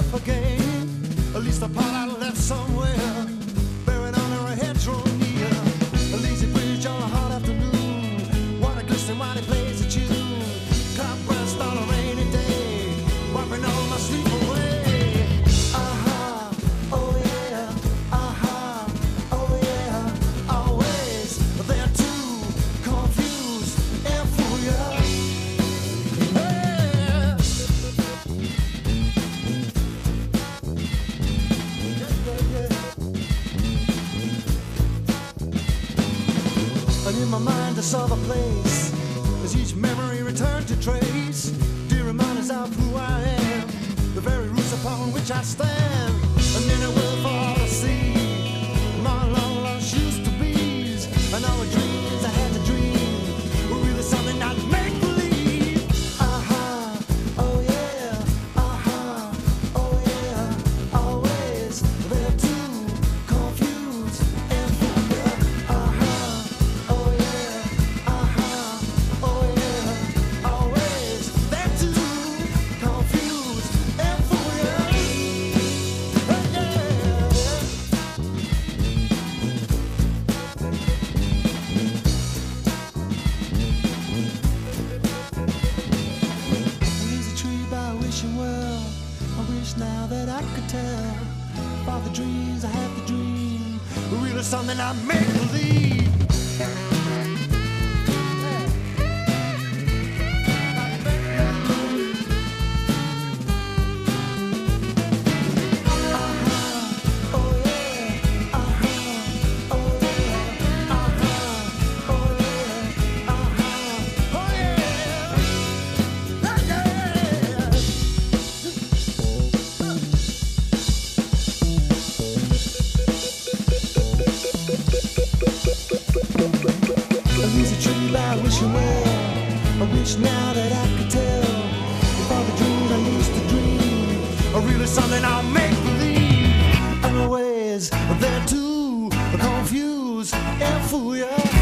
up again. At least the part I left somewhere, buried under a hedgerow near. A lazy bridge on a hot afternoon, water glistening while it plays a tune. Cloudburst on a rainy day, wiping all my sleep away. Aha, oh yeah, aha, oh yeah. Always they're too confused and foolish. In my mind I saw the place, as each memory returned to trace dear reminders of who I am, the very roots upon which I stand. And then it will fall to see my long lost used to be's, and all the dreams I had to dream were really something not make believe. Aha, oh yeah, aha, oh yeah. Always they're too confused and forget. Aha. Well, I wish now that I could tell by the dreams I have to dream, really something I make believe. I wish you well. I wish now that I could tell if all the dreams I used to dream are really something I'll make believe. And always they're too confused and foolish.